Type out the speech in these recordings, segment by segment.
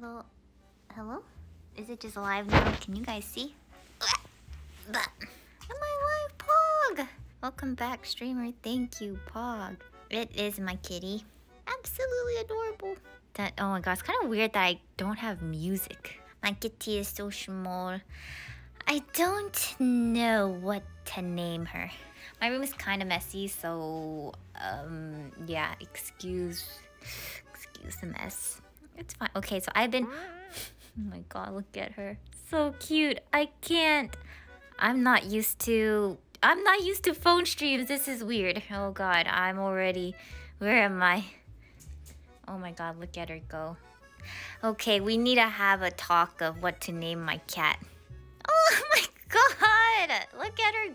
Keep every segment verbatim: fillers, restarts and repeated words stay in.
Hello? Hello? Is it just live now? Can you guys see? Am I live, Pog? Welcome back, streamer. Thank you, Pog. It is my kitty. Absolutely adorable. That, oh my gosh, it's kind of weird that I don't have music. My kitty is so small. I don't know what to name her. My room is kind of messy, so um, yeah, excuse, excuse the mess. It's fine. Okay, so I've been, oh my god, look at her. So cute. I can't, I'm not used to, I'm not used to phone streams. This is weird. Oh god, I'm already, where am I? Oh my god, look at her go. Okay, we need to have a talk of what to name my cat. Oh my god, look at her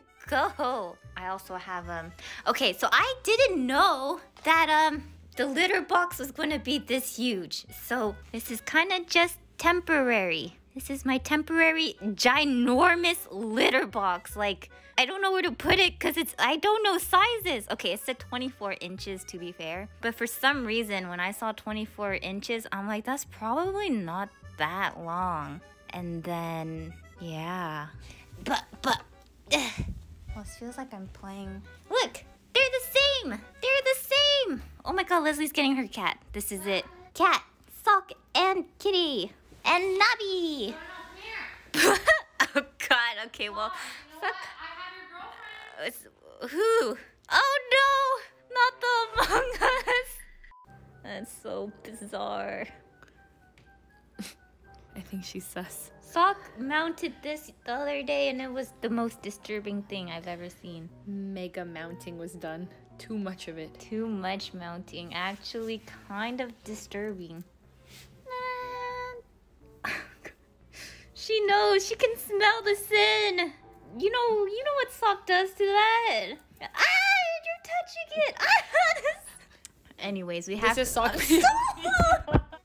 go. I also have, um, okay, so I didn't know that, um, the litter box was going to be this huge. So this is kind of just temporary. This is my temporary ginormous litter box. Like, I don't know where to put it because it's, I don't know sizes. Okay, it said twenty-four inches to be fair. But for some reason, when I saw twenty-four inches, I'm like, that's probably not that long. And then, yeah. But, but, ugh. Well, it feels like I'm playing. Look, they're the same. They're the same. Oh my god, Leslie's getting her cat. This is it. Cat, sock, and kitty. And Nobby. Oh god, okay, well. Oh, you know, I have your girlfriend. Uh, who? Oh no, not the Among Us. That's so bizarre. I think she's sus. Sock mounted this the other day and it was the most disturbing thing I've ever seen. Mega mounting was done. Too much of it. Too much mounting. Actually kind of disturbing. She knows. She can smell the sin. You know, you know what sock does to that. Ah, you're touching it. Anyways, we have this is sock.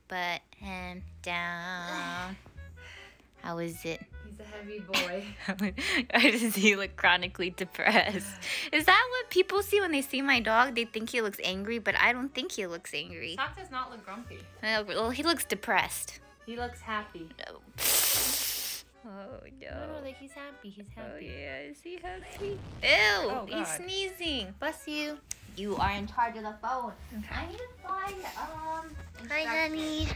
But hand down. How is it? He's a heavy boy. I just he look chronically depressed. Is that what people see when they see my dog? They think he looks angry, but I don't think he looks angry. Sock does not look grumpy. Well, he looks depressed. He looks happy. No. Oh no. No, like he's happy, he's happy. Oh yeah, is he happy? Ew, oh, he's sneezing. Bless you. You are in charge of the phone. Okay. I need to find, um... Hi, honey.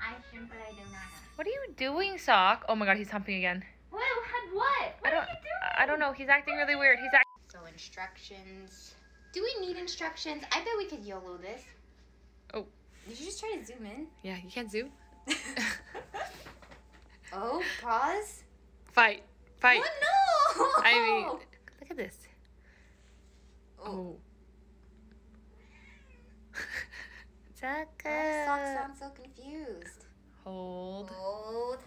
I shouldn't, but I do not know. What are you doing, Sock? Oh my god, he's humping again. What? What? What are you doing? I don't know, he's acting really weird. He's acting... So instructions... Do we need instructions? I bet we could YOLO this. Oh. Did you just try to zoom in? Yeah, you can't zoom. Oh, pause. Fight. Fight. Oh, no! I mean, look at this. Oh. Socks sound so confused. Hold. Hold.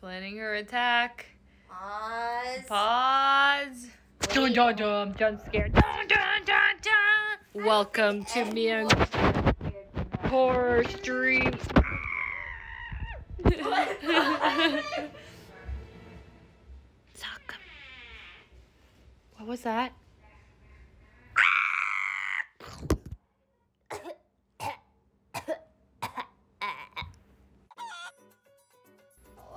Planning her attack. Pause. Pause. Dun, dun, dun. Dun, scared. Dun, dun, dun, dun. Welcome to me and horror stream. Sock. What was that? Oh my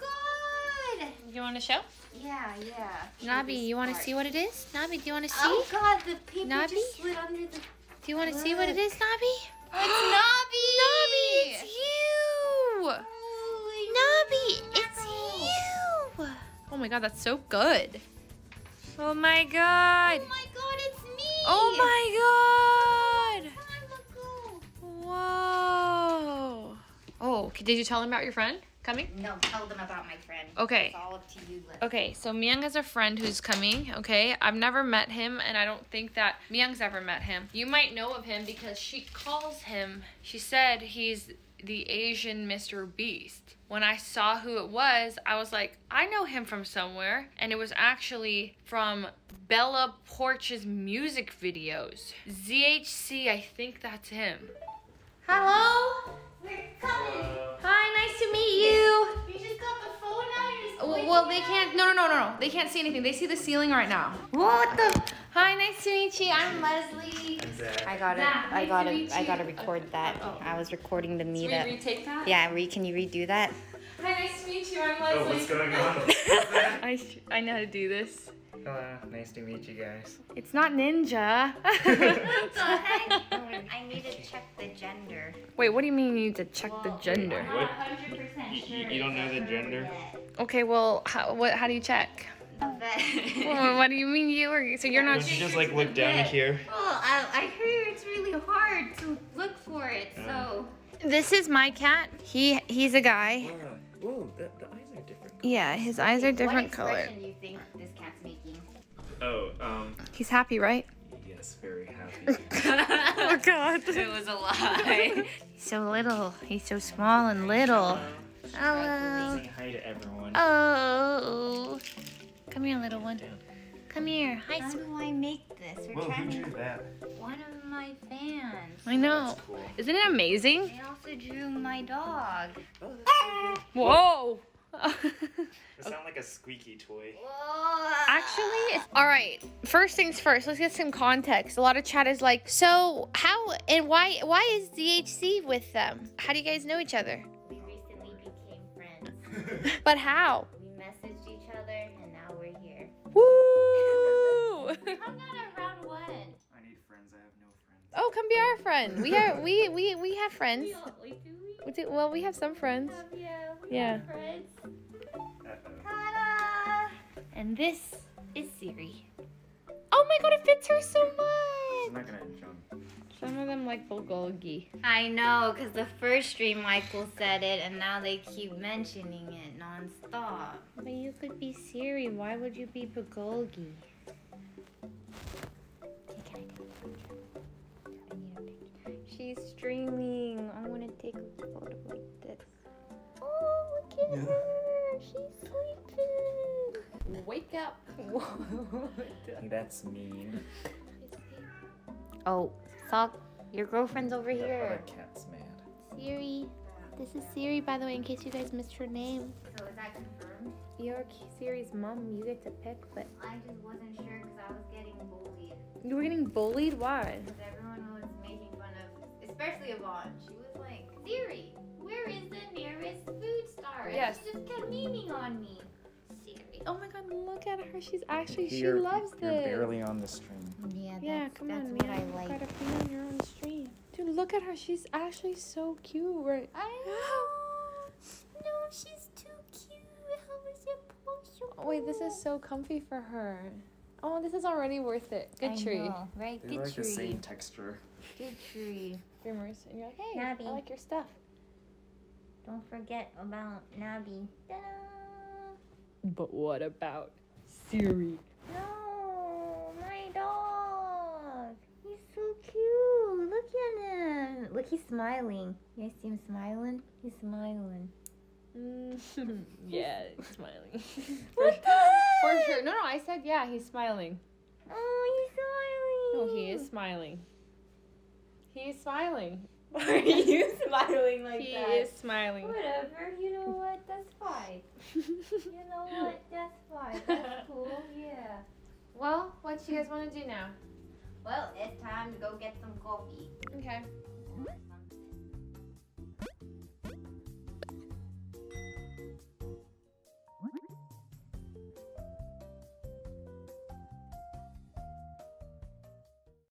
god! You want to show? Yeah, yeah. Nobby, you want to see what it is? Nobby, do you want to see? Oh god, the paper Nobby? Just slid under the... Do you want to see what it is, Nobby? It's Nobby! Nobby, it's you! Nobby, it's you! Oh my god, that's so good. Oh my god! Oh my god, it's me! Oh my god! Whoa! Oh, did you tell him about your friend coming? No, tell them about my friend. Okay. It's all up to you. Liz. Okay, so Myung has a friend who's coming, okay? I've never met him, and I don't think that Myung's ever met him. You might know of him because she calls him. She said he's the Asian Mister Beast. When I saw who it was, I was like, I know him from somewhere. And it was actually from Bella Poarch's music videos. Z H C, I think that's him. Hello? We're coming. Hi, nice to meet you. You just got the phone out? Well, well, they can't, no, no, no, no, no. They can't see anything. They see the ceiling right now. What the? Hi, nice to meet you. I'm Leslie. that. I gotta, that I gotta, I gotta, I gotta record okay. that. Oh. I was recording the meetup. Can we retake that? Yeah, re can you redo that? Hi, nice to meet you. I'm Leslie. Oh, what's going on? I, I know how to do this. Hello, nice to meet you guys. It's not ninja. What the heck? I need to check the gender. Wait, what do you mean you need to check well, the gender? What? one hundred percent sure. You, you don't know the gender? Okay, well, how, what, how do you check? Well, what do you mean you were? So you're not. Would you just like look down here? Well, I, I hear it's really hard to look for it. So this is my cat. He he's a guy. Whoa, Whoa the, the eyes are different. Yeah, his eyes are different color. What expression do you think this cat's making? Oh, um. He's happy, right? Yes, very happy. Oh God, it was a lie. He's so little. He's so small and little. Hello. Say hi to everyone. Oh. Come here, little one. Come here. Hi. How do I make this? We're Whoa, trying who drew to... that? One of my fans. I know. Cool. Isn't it amazing? I also drew my dog. Oh, Whoa. It sounds like a squeaky toy. Whoa. Actually, it's... all right. First things first. Let's get some context. A lot of chat is like, so how and why? Why is Z H C with them? How do you guys know each other? We recently became friends. But how? Woo! Come down at round one. I need friends. I have no friends. Oh, come be our friend. We are. We we we have friends. We all, like, do we? We do, well, we have some friends. We have, yeah. We yeah. Have friends. Ta-da! And this is Siri. Oh my God! It fits her so much. I'm not gonna jump. Some of them like bulgogi. I know, cause the first stream Michael said it, and now they keep mentioning it nonstop. But you could be Siri. Why would you be bulgogi? She's streaming. I want to take a photo like this. Oh, look at yeah. her. She's sleeping. Wake up. That's mean. Oh. Talk. Your girlfriend's over yeah, here. The cat's mad. Siri. This is Siri, by the way, in case you guys missed her name. So is that confirmed? You're Siri's mom. You get to pick, but... I just wasn't sure because I was getting bullied. You were getting bullied? Why? Because everyone was making fun of... Especially Yvonne. She was like, Siri, where is the nearest food star? And yes. She just kept memeing on me. Siri. Oh my God, look at her. She's actually... You're, she loves you're this. You're barely on the stream. Yeah, yeah, come that's on, man. I like. You gotta be on your own stream. Dude, look at her. She's actually so cute. Right? I know. No, she's too cute. How is it possible? Oh, wait, this is so comfy for her. Oh, this is already worth it. Good I tree. Know, right? They good like tree. The same texture. Good tree. Dreamers. And you're like, hey, Nabby. I like your stuff. Don't forget about Nabby. Ta-da! But what about Siri? No. Cute. Look at him. Look, he's smiling. You guys see him smiling? He's smiling. Mm. Yeah, he's smiling. What the heck? For sure. No, no, I said yeah, he's smiling. Oh, he's smiling. No, he is smiling. He is smiling. Why are you smiling like he that? He is smiling. Whatever. You know what? That's fine. You know what? That's fine. That's cool. Yeah. Well, what you guys want to do now? Well, it's time to go get some coffee. Okay.